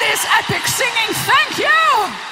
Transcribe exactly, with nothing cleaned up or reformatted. That is epic singing. Thank you.